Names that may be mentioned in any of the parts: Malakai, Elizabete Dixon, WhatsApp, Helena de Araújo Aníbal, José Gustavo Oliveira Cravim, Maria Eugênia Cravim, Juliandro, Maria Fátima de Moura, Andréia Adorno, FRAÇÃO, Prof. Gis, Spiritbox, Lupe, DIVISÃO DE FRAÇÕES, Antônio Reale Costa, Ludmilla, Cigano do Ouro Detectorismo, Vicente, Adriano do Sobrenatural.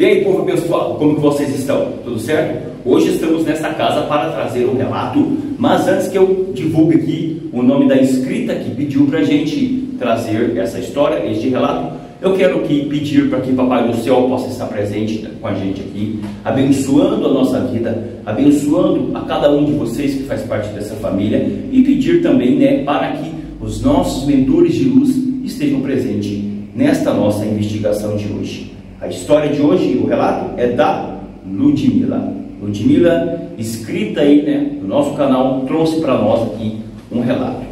E aí, povo pessoal, como que vocês estão? Tudo certo? Hoje estamos nesta casa para trazer um relato, mas antes que eu divulgue aqui o nome da inscrita que pediu para a gente trazer essa história, este relato, eu quero aqui pedir para que Papai do Céu possa estar presente com a gente aqui, abençoando a nossa vida, abençoando a cada um de vocês que faz parte dessa família, e pedir também, né, para que os nossos mentores de luz estejam presentes nesta nossa investigação de hoje. A história de hoje, o relato, é da Ludmilla. Ludmilla, inscrita aí, né, no nosso canal, trouxe para nós aqui um relato.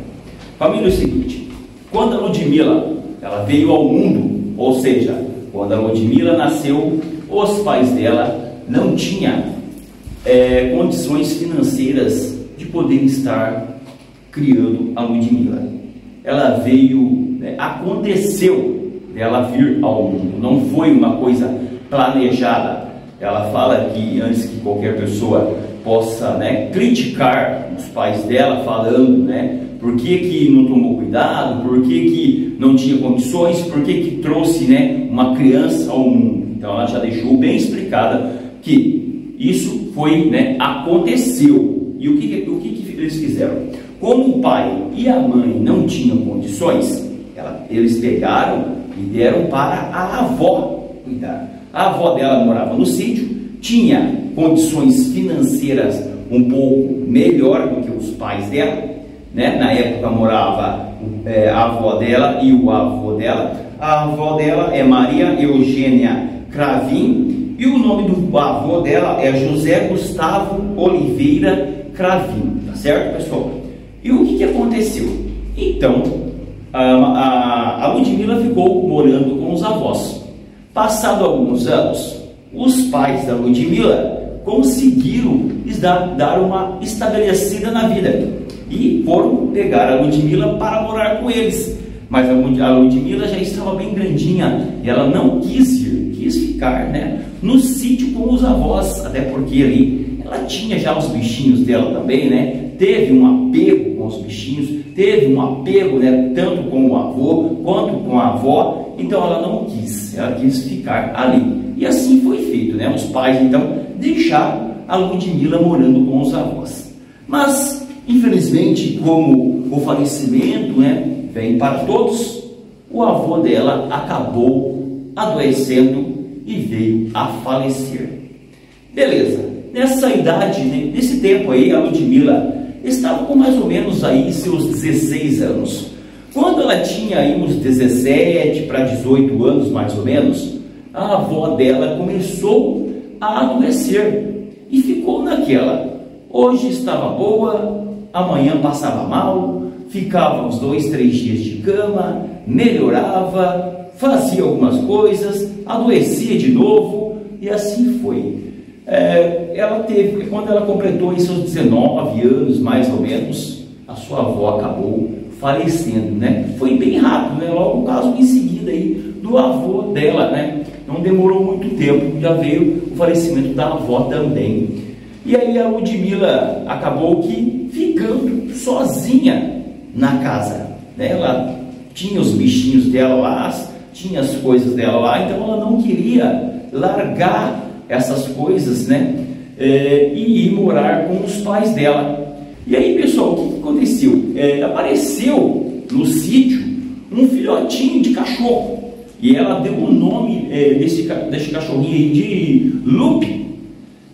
Família, é o seguinte: quando a Ludmilla ela veio ao mundo, ou seja, quando a Ludmilla nasceu, os pais dela não tinham condições financeiras de poder estar criando a Ludmilla. Ela veio, né, aconteceu ela vir ao mundo, não foi uma coisa planejada. Ela fala que antes que qualquer pessoa possa, né, criticar os pais dela, falando, né, por que que não tomou cuidado, por que que não tinha condições, por que que trouxe, né, uma criança ao mundo. Então ela já deixou bem explicada que isso foi, né, aconteceu. E o que eles fizeram? Como o pai e a mãe não tinham condições, eles pegaram e deram para a avó cuidar. A avó dela morava no sítio, tinha condições financeiras um pouco melhor do que os pais dela, né? Na época morava a avó dela e o avô dela. A avó dela é Maria Eugênia Cravim e o nome do avô dela é José Gustavo Oliveira Cravim, tá certo, pessoal? E o que aconteceu? Então a Ludmilla ficou morando com os avós. Passado alguns anos, os pais da Ludmilla conseguiram dar uma estabelecida na vida e foram pegar a Ludmilla para morar com eles. Mas a Ludmilla já estava bem grandinha e ela não quis ir, quis ficar, né, no sítio com os avós, até porque ali ela tinha já os bichinhos dela também, né? Teve um apego com os bichinhos, teve um apego, né, tanto com o avô quanto com a avó. Então ela não quis, ela quis ficar ali. E assim foi feito, né? Os pais então deixaram a Ludmilla morando com os avós. Mas infelizmente, como o falecimento, né, vem para todos, o avô dela acabou adoecendo e veio a falecer. Beleza, nessa idade, né, nesse tempo aí, a Ludmilla estava com mais ou menos aí seus 16 anos. Quando ela tinha aí uns 17 para 18 anos mais ou menos, a avó dela começou a adoecer e ficou naquela. Hoje estava boa, amanhã passava mal, ficava uns 2, 3 dias de cama, melhorava, fazia algumas coisas, adoecia de novo e assim foi. Ela teve, quando ela completou em seus 19 anos, mais ou menos, a sua avó acabou falecendo, né? Foi bem rápido, né? Logo um caso em seguida aí do avô dela, né? Não demorou muito tempo, já veio o falecimento da avó também. E aí a Ludmilla acabou que ficando sozinha na casa, né? Ela tinha os bichinhos dela lá, tinha as coisas dela lá, então ela não queria largar essas coisas, né, e ir morar com os pais dela. E aí, pessoal, o que aconteceu? Apareceu no sítio um filhotinho de cachorro e ela deu o nome desse cachorrinho aí de Lupe.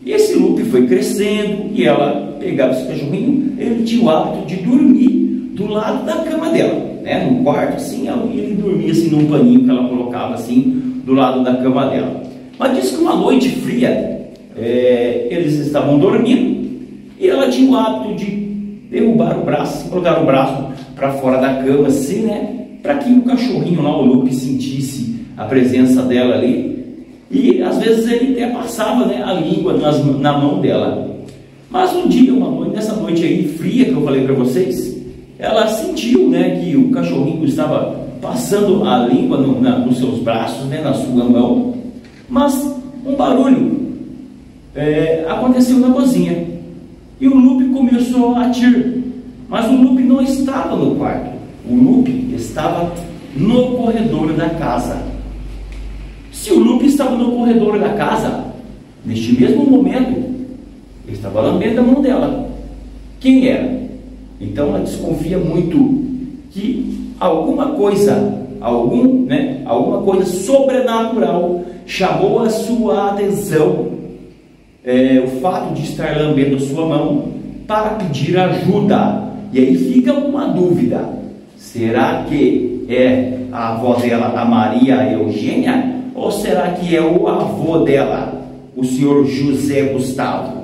E esse Lupe foi crescendo e ela pegava esse cachorrinho, ele tinha o hábito de dormir do lado da cama dela, né, no quarto, assim, ele dormia assim num paninho que ela colocava assim do lado da cama dela. Mas diz que uma noite fria, eles estavam dormindo e ela tinha o hábito de derrubar o braço, colocar o braço para fora da cama assim, né, para que o cachorrinho lá, o Lupe, sentisse a presença dela ali. E às vezes ele até passava, né, a língua na mão dela. Mas um dia, uma noite, nessa noite aí fria que eu falei para vocês, ela sentiu, né, que o cachorrinho estava passando a língua nos seus braços, né, na sua mão. Mas um barulho aconteceu na cozinha e o Lupe começou a latir, mas o Lupe não estava no quarto, o Lupe estava no corredor da casa. Se o Lupe estava no corredor da casa, neste mesmo momento, ele estava lambendo a mão dela. Quem era? Então ela desconfia muito que alguma coisa, alguma coisa sobrenatural chamou a sua atenção, o fato de estar lambendo a sua mão, para pedir ajuda. E aí fica uma dúvida: será que é a avó dela, a Maria Eugênia, ou será que é o avô dela, o senhor José Gustavo?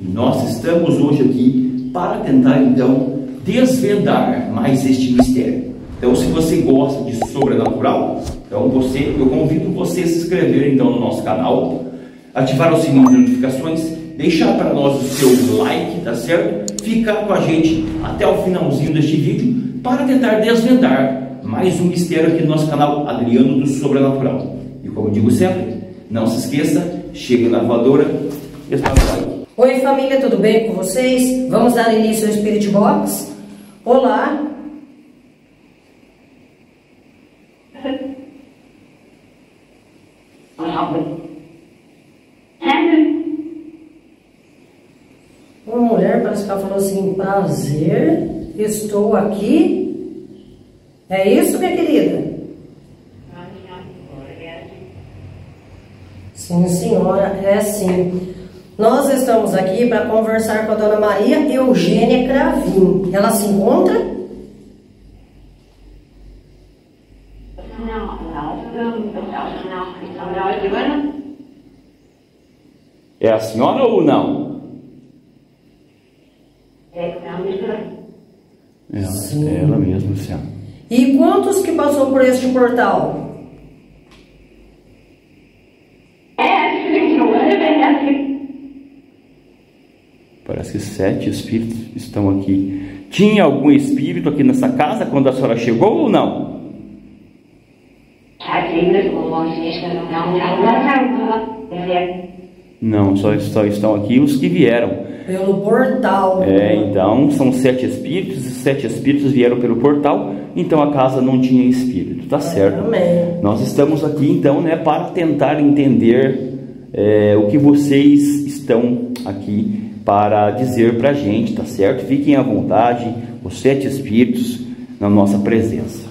E nós estamos hoje aqui para tentar então desvendar mais este mistério. Então, se você gosta de sobrenatural, então eu convido você a se inscrever então no nosso canal, ativar o sininho de notificações, deixar para nós o seu like, tá certo? Ficar com a gente até o finalzinho deste vídeo para tentar desvendar mais um mistério aqui no nosso canal Adriano do Sobrenatural. E como digo sempre, não se esqueça, chega na voadora e está no like. Oi família, tudo bem com vocês? Vamos dar início ao spiritbox. Olá! Uma mulher parece que ela falou assim: prazer, estou aqui. É isso, minha querida? Sim, senhora, é sim. Nós estamos aqui para conversar com a dona Maria Eugênia Cravim. Ela se encontra? Não. É a senhora ou não? Ela mesma, Luciana. E quantos que passou por este portal? Parece que 7 espíritos estão aqui. Tinha algum espírito aqui nessa casa quando a senhora chegou ou não? Não, só estão aqui os que vieram pelo portal. Então são 7 espíritos, e 7 espíritos vieram pelo portal, então a casa não tinha espírito, tá certo? Amém. Nós estamos aqui então, para tentar entender o que vocês estão aqui para dizer pra gente, tá certo? Fiquem à vontade, os 7 espíritos na nossa presença.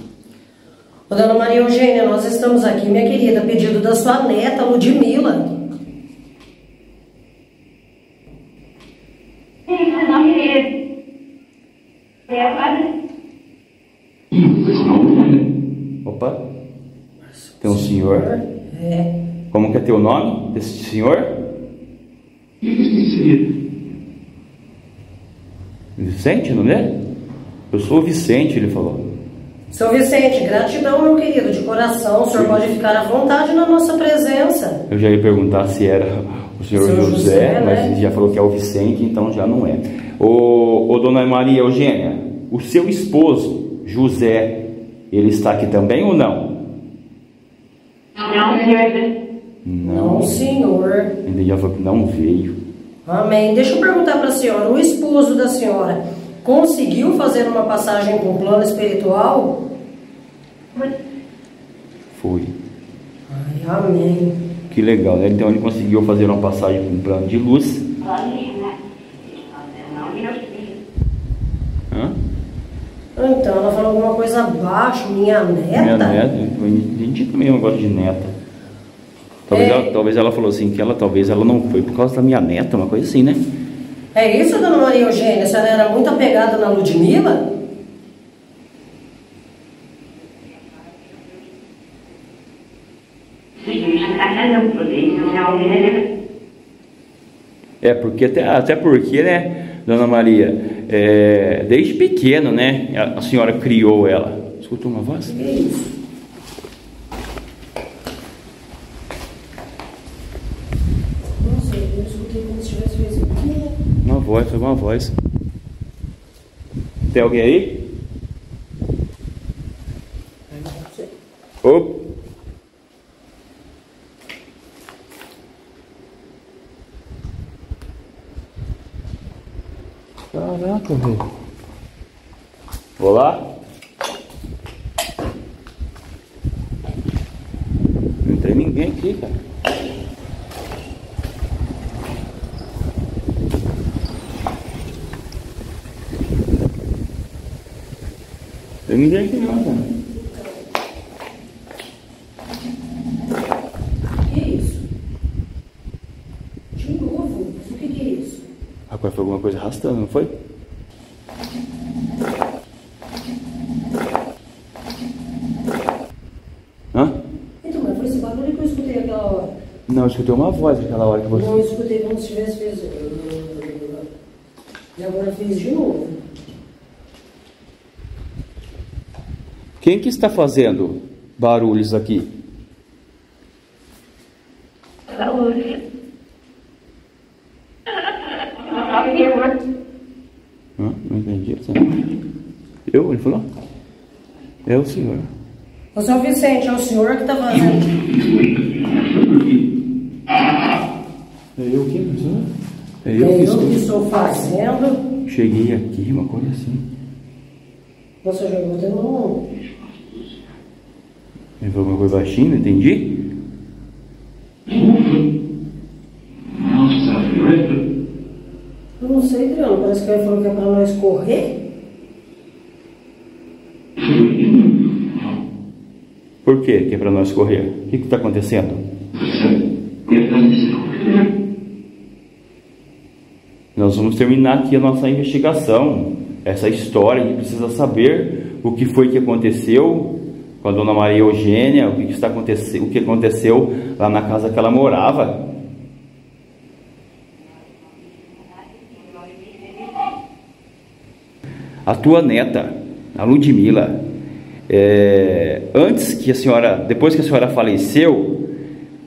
Ô, dona Maria Eugênia, nós estamos aqui, minha querida, a pedido da sua neta, Ludmilla. Opa, tem um senhor. Como que é teu nome, desse senhor? Vicente, não é? Eu sou o Vicente, ele falou. Seu Vicente, gratidão, meu querido, de coração. O senhor pode ficar à vontade na nossa presença. Eu já ia perguntar se era o senhor José, mas ele já falou que é o Vicente, então já não é. Ô, dona Maria Eugênia, o seu esposo, José, ele está aqui também ou não? Não, senhor. Não, senhor. Ele já falou que não veio. Amém. Deixa eu perguntar para a senhora, o esposo da senhora conseguiu fazer uma passagem com o plano espiritual? Foi. Ai, amém. Que legal, né? Então ele conseguiu fazer uma passagem com o plano de luz. Então, ela falou alguma coisa abaixo, minha neta. Minha neta, a gente também não gosta de neta. Talvez ela falou assim, que talvez ela não foi por causa da minha neta, uma coisa assim, né? É isso, dona Maria Eugênia? A senhora era muito apegada na Ludmilla? Até porque, né, dona Maria, desde pequeno, né, a senhora criou ela. Escutou uma voz? É isso. Foi uma voz. Tem alguém aí? Opa. Caraca, velho. Vou lá. Não tem ninguém. significa? Tem ninguém aqui não, cara. Mas foi alguma coisa arrastando, não foi? Hã? Então, mas foi esse barulho que eu escutei aquela hora. Não, eu escutei uma voz naquela hora que você... Não, eu escutei como se tivesse feito... E agora fiz de novo. Quem que está fazendo barulhos aqui? Barulho. Não entendi. Eu? Ele falou? É o senhor. O senhor Vicente, é o senhor que está fazendo. É eu quem, professor? É eu, que estou fazendo. Cheguei aqui, uma coisa assim. Você jogou de novo? Ele falou uma coisa baixinha, entendi? Eu não sei, Adriano, parece que ele falou que é pra nós correr. Por que é pra nós correr? O que tá acontecendo? Nós vamos terminar aqui a nossa investigação. Essa história, a gente precisa saber o que foi que aconteceu com a dona Maria Eugênia, o que aconteceu lá na casa que ela morava. A tua neta, a Ludmilla, depois que a senhora faleceu,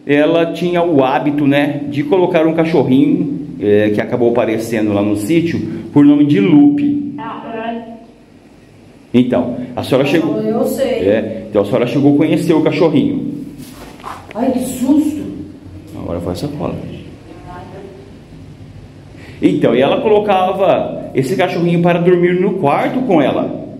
ela tinha o hábito, né, de colocar um cachorrinho que acabou aparecendo lá no sítio por nome de Lupe. Então, a senhora chegou. Eu sei. Então a senhora chegou a conhecer o cachorrinho. Ai, que susto! Agora foi essa cola. Então, e ela colocava esse cachorrinho para dormir no quarto com ela.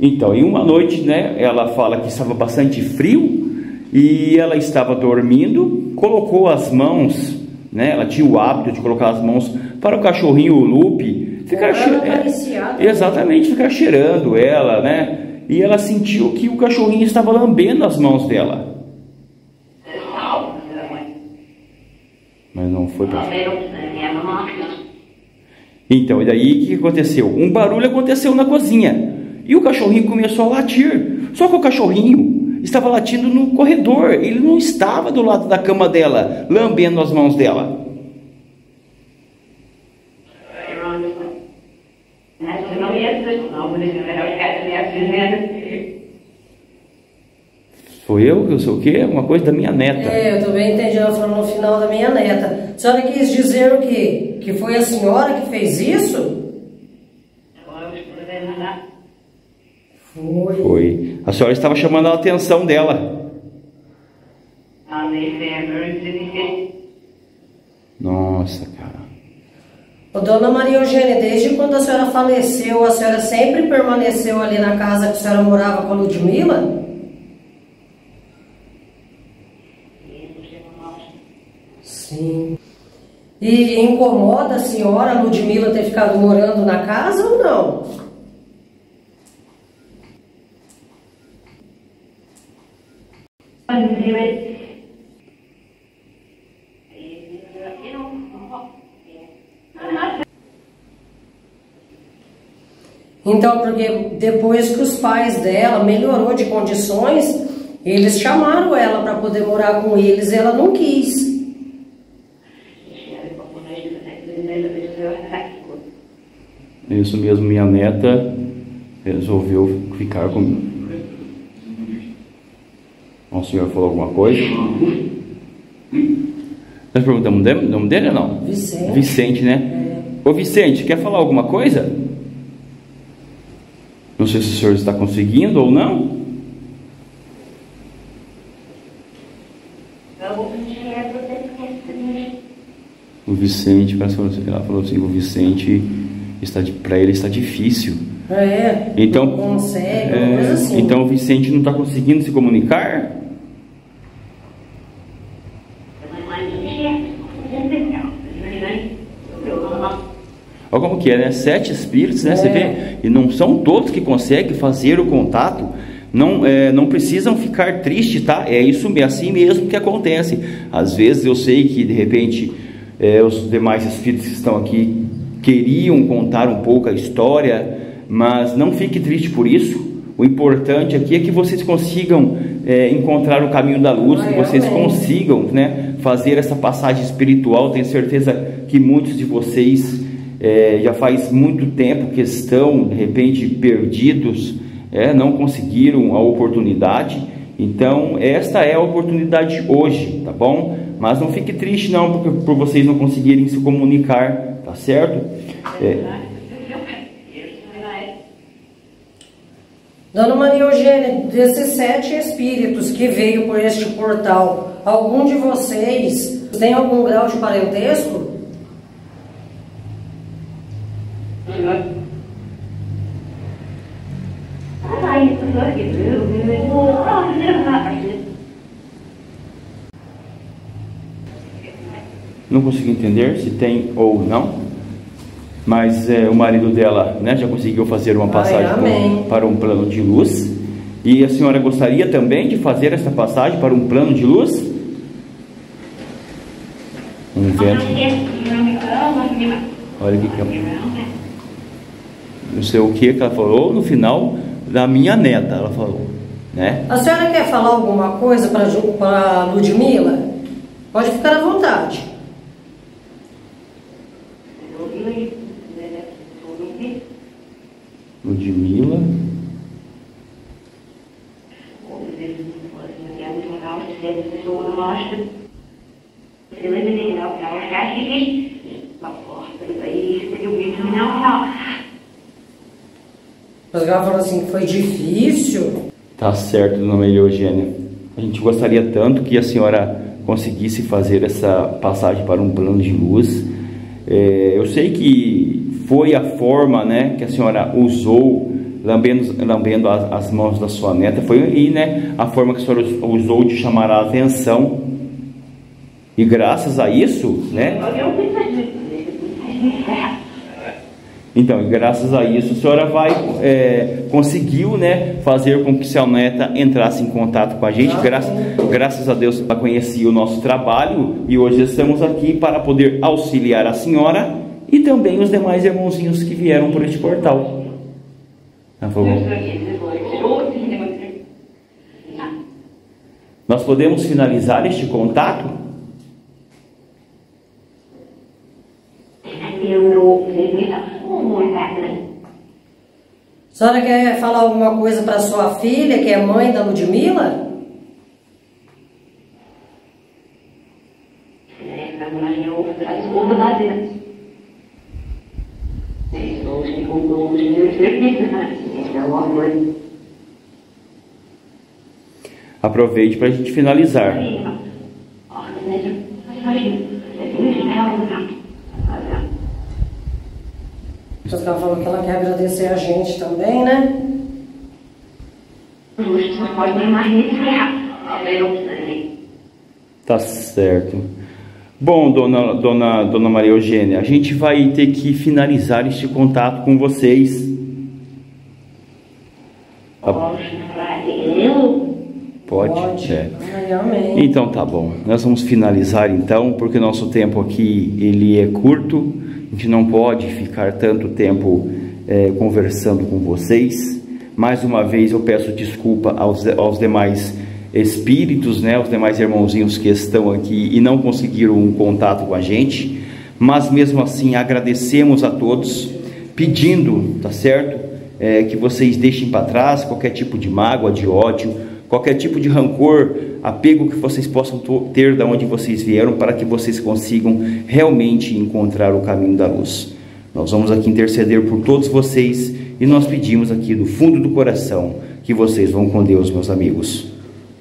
Então, em uma noite, né, ela fala que estava bastante frio e ela estava dormindo, colocou as mãos, né, ela tinha o hábito de colocar as mãos para o cachorrinho, o Lupe, ficar cheirando. Exatamente, ficar cheirando ela, né? E ela sentiu que o cachorrinho estava lambendo as mãos dela. Mas não foi pra... Então, e daí o que aconteceu? Um barulho aconteceu na cozinha e o cachorrinho começou a latir. Só que o cachorrinho estava latindo no corredor. Ele não estava do lado da cama dela, lambendo as mãos dela. Foi eu, que eu sei o quê? Uma coisa da minha neta. É, eu também entendi, ela falou no final da minha neta. A senhora quis dizer o quê? Que foi a senhora que fez isso? Foi. A senhora estava chamando a atenção dela. Nossa, cara. Ô, dona Maria Eugênia, desde quando a senhora faleceu, a senhora sempre permaneceu ali na casa que a senhora morava com a Ludmilla? Sim. E incomoda a senhora a Ludmilla ter ficado morando na casa ou não? Então, porque depois que os pais dela melhorou de condições, eles chamaram ela para poder morar com eles e ela não quis. Isso mesmo, minha neta resolveu ficar comigo. O senhor falou alguma coisa? Nós perguntamos o nome dele ou não? Vicente. Vicente, né? É. Ô Vicente, quer falar alguma coisa? Não sei se o senhor está conseguindo ou não. O Vicente, parece que ela falou assim, o Vicente... Para ele está difícil. É, então, não consegue, coisa assim. Então o Vicente não está conseguindo se comunicar? Olha como que é, né? 7 espíritos, né? É. Você vê? E não são todos que conseguem fazer o contato. Não, não precisam ficar tristes, tá? É isso mesmo, assim mesmo que acontece. Às vezes eu sei que de repente os demais espíritos que estão aqui queriam contar um pouco a história, mas não fique triste por isso. O importante aqui é que vocês consigam encontrar o caminho da luz, que vocês consigam, né, fazer essa passagem espiritual. Tenho certeza que muitos de vocês já faz muito tempo que estão de repente perdidos, não conseguiram a oportunidade. Então esta é a oportunidade hoje, tá bom? Mas não fique triste não, porque por vocês não conseguirem se comunicar, tá certo? Dona Maria Eugênia, desses 7 espíritos que veio por este portal, algum de vocês tem algum grau de parentesco? Não consigo entender se tem ou não. Mas o marido dela, né, já conseguiu fazer uma passagem para um plano de luz. E a senhora gostaria também de fazer essa passagem para um plano de luz? Um vento. Olha o que é. Não sei o que ela falou no final da minha neta, ela falou, né? A senhora quer falar alguma coisa para Ludmilla? Pode ficar à vontade. Ludmilla. Mas ela falou assim que foi difícil. Tá certo, dona Maria Eugênia. A gente gostaria tanto que a senhora conseguisse fazer essa passagem para um plano de luz. Eu sei que foi a forma, né, que a senhora usou, lambendo as mãos da sua neta, foi aí, né, a forma que a senhora usou de chamar a atenção. E graças a isso, né? Então, e graças a isso, a senhora vai conseguiu, né, fazer com que sua neta entrasse em contato com a gente. Graças a Deus, ela conhecia o nosso trabalho e hoje estamos aqui para poder auxiliar a senhora. E também os demais irmãozinhos que vieram por este portal. Tá bom? Nós podemos finalizar este contato? A senhora quer falar alguma coisa para sua filha, que é mãe da Ludmilla? Aproveite para a gente finalizar. Ela falou que ela quer agradecer a gente também, né? Tá certo. Bom, dona Maria Eugênia, a gente vai ter que finalizar este contato com vocês. Pode? Então tá bom, nós vamos finalizar então, porque nosso tempo aqui ele é curto, a gente não pode ficar tanto tempo conversando com vocês. Mais uma vez eu peço desculpa aos demais espíritos, né, aos demais irmãozinhos que estão aqui e não conseguiram um contato com a gente, mas mesmo assim agradecemos a todos, pedindo, tá certo, que vocês deixem para trás qualquer tipo de mágoa, de ódio, qualquer tipo de rancor, apego que vocês possam ter de onde vocês vieram, para que vocês consigam realmente encontrar o caminho da luz. Nós vamos aqui interceder por todos vocês e nós pedimos aqui do fundo do coração que vocês vão com Deus, meus amigos.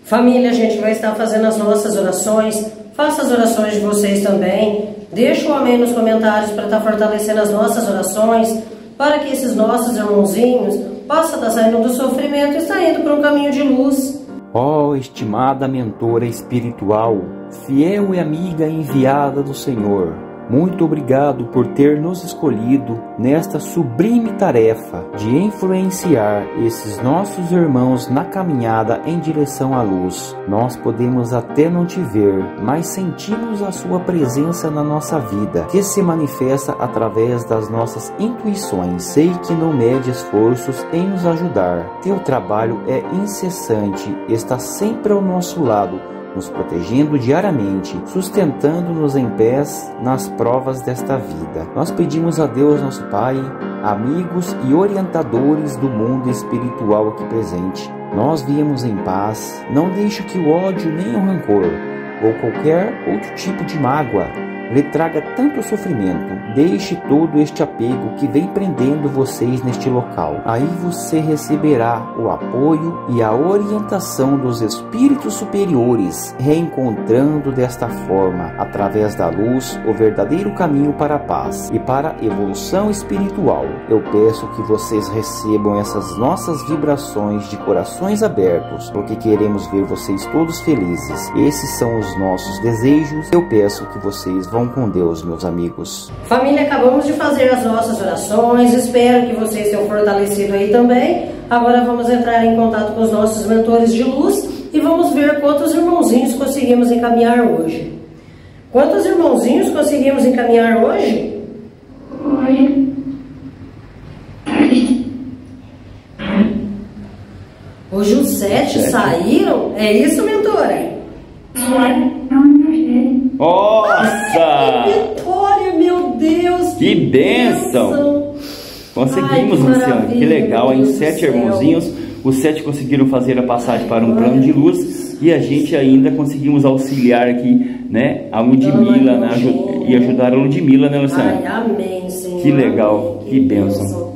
Família, a gente vai estar fazendo as nossas orações, faça as orações de vocês também, deixa um amém nos comentários para estar fortalecendo as nossas orações. para que esses nossos irmãozinhos possam estar saindo do sofrimento e saindo para um caminho de luz. Ó, estimada mentora espiritual, fiel e amiga enviada do Senhor, muito obrigado por ter nos escolhido nesta sublime tarefa de influenciar esses nossos irmãos na caminhada em direção à luz. Nós podemos até não te ver, mas sentimos a sua presença na nossa vida, que se manifesta através das nossas intuições. Sei que não mede esforços em nos ajudar. Teu trabalho é incessante, está sempre ao nosso lado, nos protegendo diariamente, sustentando-nos em pés nas provas desta vida. Nós pedimos a Deus, nosso Pai, amigos e orientadores do mundo espiritual aqui presente. Nós viemos em paz, não deixe que o ódio nem o rancor, ou qualquer outro tipo de mágoa, lhe traga tanto sofrimento. Deixe todo este apego que vem prendendo vocês neste local. Aí você receberá o apoio e a orientação dos espíritos superiores, reencontrando desta forma, através da luz, o verdadeiro caminho para a paz e para a evolução espiritual. Eu peço que vocês recebam essas nossas vibrações de corações abertos, porque queremos ver vocês todos felizes. Esses são os nossos desejos. Eu peço que vocês vão com Deus, meus amigos. Família, acabamos de fazer as nossas orações. Espero que vocês tenham fortalecido aí também. Agora vamos entrar em contato com os nossos mentores de luz e vamos ver quantos irmãozinhos conseguimos encaminhar hoje. Quantos irmãozinhos conseguimos encaminhar hoje? Oi. Hoje os 7 saíram? É isso, mentora? Nossa! Ai, que vitória, meu Deus! Que bênção! Conseguimos, Luciano, que legal, hein? 7 irmãozinhos, os 7 conseguiram fazer a passagem para um plano de luz e a gente ainda conseguimos auxiliar aqui, né? A Ludmilla, né? E ajudar a Ludmilla, né, Luciano? Ai, amém, Senhor. Que legal, que bênção.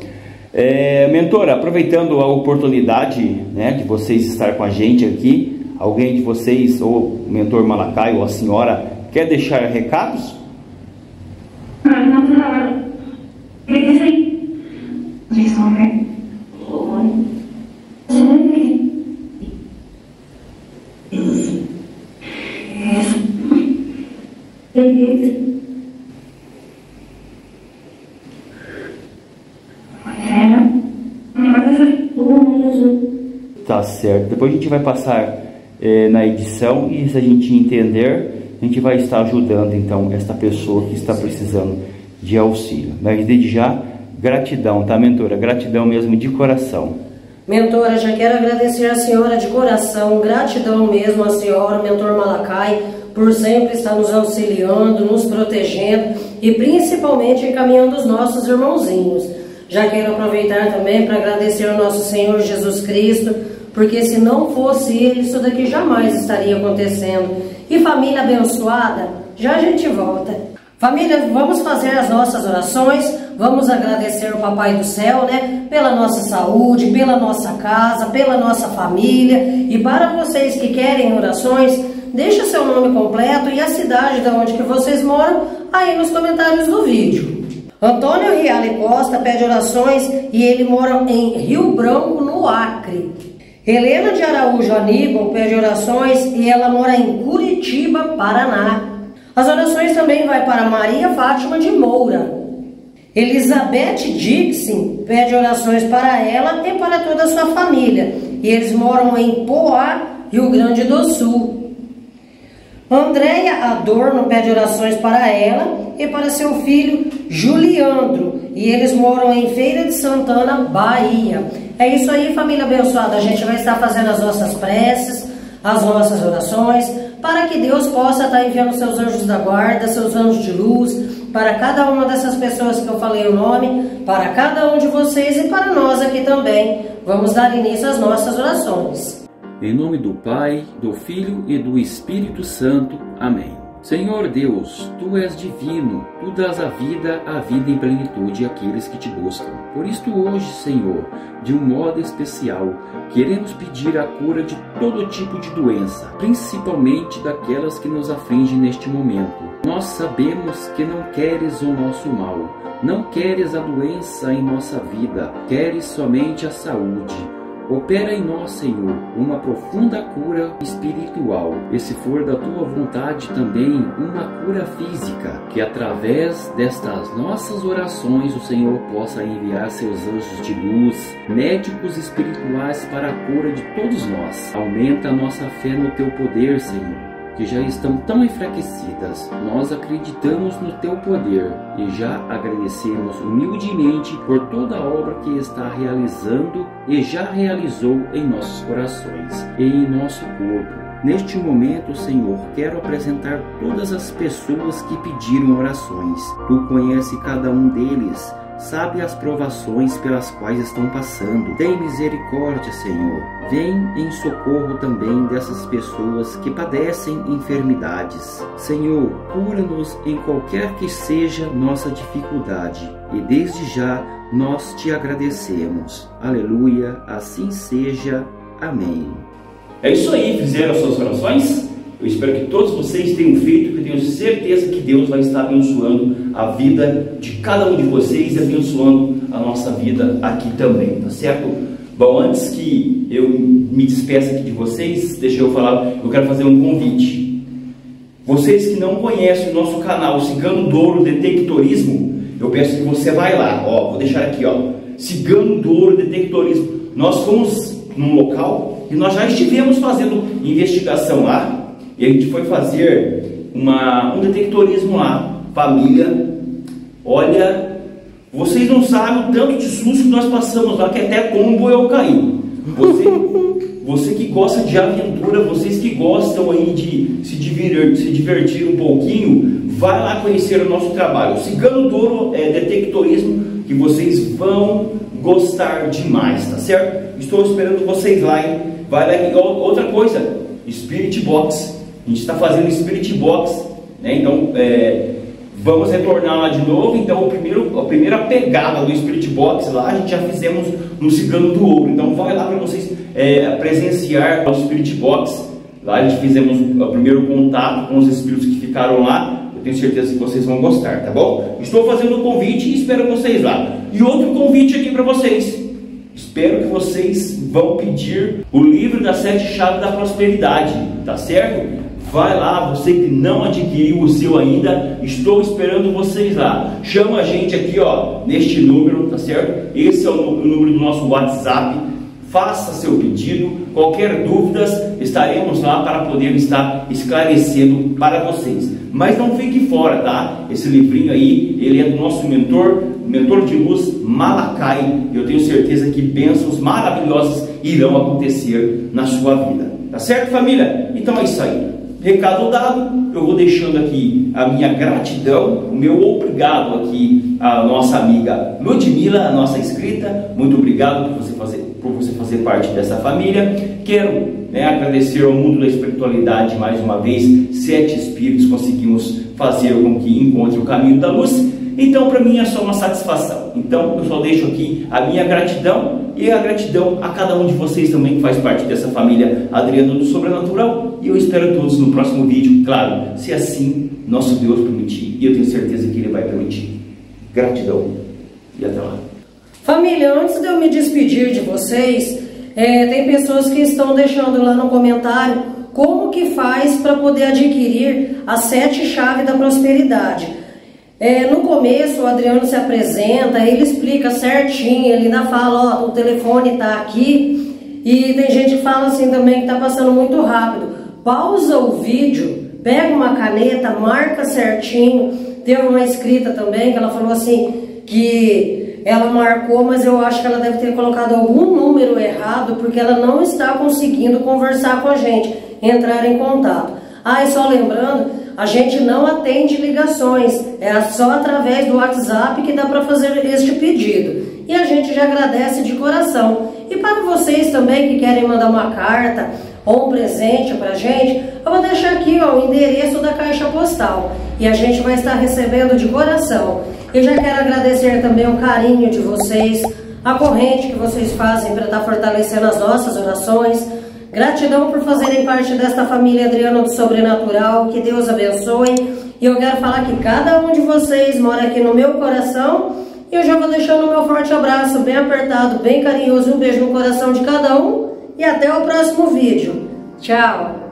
É, mentora, aproveitando a oportunidade, né, de vocês estar com a gente aqui, alguém de vocês, ou o mentor Malakai, ou a senhora, quer deixar recados? Tá certo. Depois a gente vai passar na edição e, se a gente entender, a gente vai estar ajudando, então, esta pessoa que está precisando de auxílio. Mas, desde já, gratidão, tá, mentora? Gratidão mesmo, de coração. Mentora, já quero agradecer a senhora de coração, gratidão mesmo a senhora, mentor Malakai, por sempre estar nos auxiliando, nos protegendo e, principalmente, encaminhando os nossos irmãozinhos. Já quero aproveitar também para agradecer ao nosso Senhor Jesus Cristo, porque se não fosse Ele, isso daqui jamais estaria acontecendo. E família abençoada, já a gente volta. Família, vamos fazer as nossas orações, vamos agradecer o Papai do Céu, né? Pela nossa saúde, pela nossa casa, pela nossa família. E para vocês que querem orações, deixa seu nome completo e a cidade de onde que vocês moram aí nos comentários do vídeo. Antônio Reale Costa pede orações e ele mora em Rio Branco, no Acre. Helena de Araújo Aníbal pede orações e ela mora em Curitiba, Paraná. As orações também vai para Maria Fátima de Moura. Elizabete Dixon pede orações para ela e para toda a sua família. E eles moram em Poá, Rio Grande do Sul. Andréia Adorno pede orações para ela e para seu filho Juliandro. E eles moram em Feira de Santana, Bahia. É isso aí, família abençoada, a gente vai estar fazendo as nossas preces, as nossas orações, para que Deus possa estar enviando seus anjos da guarda, seus anjos de luz, para cada uma dessas pessoas que eu falei o nome, para cada um de vocês e para nós aqui também. Vamos dar início às nossas orações. Em nome do Pai, do Filho e do Espírito Santo. Amém. Senhor Deus, Tu és divino, Tu dás a vida em plenitude àqueles que Te buscam. Por isto hoje, Senhor, de um modo especial, queremos pedir a cura de todo tipo de doença, principalmente daquelas que nos afligem neste momento. Nós sabemos que não queres o nosso mal, não queres a doença em nossa vida, queres somente a saúde. Opera em nós, Senhor, uma profunda cura espiritual, e se for da Tua vontade também uma cura física, que através destas nossas orações o Senhor possa enviar seus anjos de luz, médicos espirituais para a cura de todos nós. Aumenta a nossa fé no Teu poder, Senhor, que já estão tão enfraquecidas. Nós acreditamos no Teu poder e já agradecemos humildemente por toda a obra que está realizando e já realizou em nossos corações e em nosso corpo. Neste momento, Senhor, quero apresentar todas as pessoas que pediram orações. Tu conheces cada um deles, sabe as provações pelas quais estão passando. Tem misericórdia, Senhor. Vem em socorro também dessas pessoas que padecem enfermidades. Senhor, cura-nos em qualquer que seja nossa dificuldade. E desde já nós Te agradecemos. Aleluia, assim seja. Amém. É isso aí, fizeram as suas orações? Eu espero que todos vocês tenham feito, porque eu tenho certeza que Deus vai estar abençoando a vida de cada um de vocês e abençoando a nossa vida aqui também, tá certo? Bom, antes que eu me despeça aqui de vocês, deixa eu falar, eu quero fazer um convite. Vocês que não conhecem o nosso canal Cigano do Ouro Detectorismo, eu peço que você vai lá, ó, vou deixar aqui, ó, Cigano do Ouro Detectorismo. Nós fomos num local e nós já estivemos fazendo investigação lá, e a gente foi fazer um detectorismo lá. Família, olha, vocês não sabem o tanto de susto que nós passamos lá, que até tombo eu caí. Você que gosta de aventura, vocês que gostam aí de se divertir um pouquinho, vai lá conhecer o nosso trabalho. O Cigano do Ouro Detectorismo, que vocês vão gostar demais, tá certo? Estou esperando vocês lá, hein? Vai lá. Outra coisa, spiritbox. A gente está fazendo spiritbox, né? Então vamos retornar lá de novo. Então a primeira pegada do spiritbox lá a gente já fizemos no Cigano do Ouro. Então vai lá para vocês presenciar o spiritbox. Lá a gente fizemos o primeiro contato com os espíritos que ficaram lá. Eu tenho certeza que vocês vão gostar, tá bom? Estou fazendo um convite e espero vocês lá. E outro convite aqui para vocês. Espero que vocês vão pedir o livro das 7 Chaves da Prosperidade, tá certo? Vai lá, você que não adquiriu o seu ainda, estou esperando vocês lá. Chama a gente aqui, ó, neste número, tá certo? Esse é o número do nosso WhatsApp. Faça seu pedido. Qualquer dúvidas, estaremos lá para poder estar esclarecendo para vocês. Mas não fique fora, tá? Esse livrinho aí, ele é do nosso mentor de luz, Malakai. Eu tenho certeza que bênçãos maravilhosas irão acontecer na sua vida. Tá certo, família? Então é isso aí. Recado dado, eu vou deixando aqui a minha gratidão, o meu obrigado aqui à nossa amiga Ludmilla, a nossa inscrita. Muito obrigado por você fazer parte dessa família. Quero agradecer ao mundo da espiritualidade mais uma vez. 7 espíritos conseguimos fazer com que encontre o caminho da luz. Então, para mim é só uma satisfação. Então, eu só deixo aqui a minha gratidão e a gratidão a cada um de vocês também que faz parte dessa família Adriano do Sobrenatural. E eu espero todos no próximo vídeo, claro, se assim nosso Deus permitir. E eu tenho certeza que Ele vai permitir. Gratidão e até lá. Família, antes de eu me despedir de vocês, tem pessoas que estão deixando lá no comentário como que faz para poder adquirir as 7 chaves da prosperidade. No começo o Adriano se apresenta, ele explica certinho, ele ainda fala, ó, o telefone está aqui. E tem gente que fala assim também, que tá passando muito rápido. Pausa o vídeo, pega uma caneta, marca certinho. Teve uma inscrita também que ela falou assim, que ela marcou, mas eu acho que ela deve ter colocado algum número errado, porque ela não está conseguindo conversar com a gente, entrar em contato. Ah, e só lembrando, a gente não atende ligações, é só através do WhatsApp que dá para fazer este pedido. E a gente já agradece de coração. E para vocês também que querem mandar uma carta ou um presente para a gente, eu vou deixar aqui, ó, o endereço da caixa postal. E a gente vai estar recebendo de coração. Eu já quero agradecer também o carinho de vocês, a corrente que vocês fazem para estar fortalecendo as nossas orações. Gratidão por fazerem parte desta família Adriano do Sobrenatural, que Deus abençoe E eu quero falar que cada um de vocês mora aqui no meu coração. E eu já vou deixando o meu forte abraço, bem apertado, bem carinhoso. Um beijo no coração de cada um. E até o próximo vídeo. Tchau!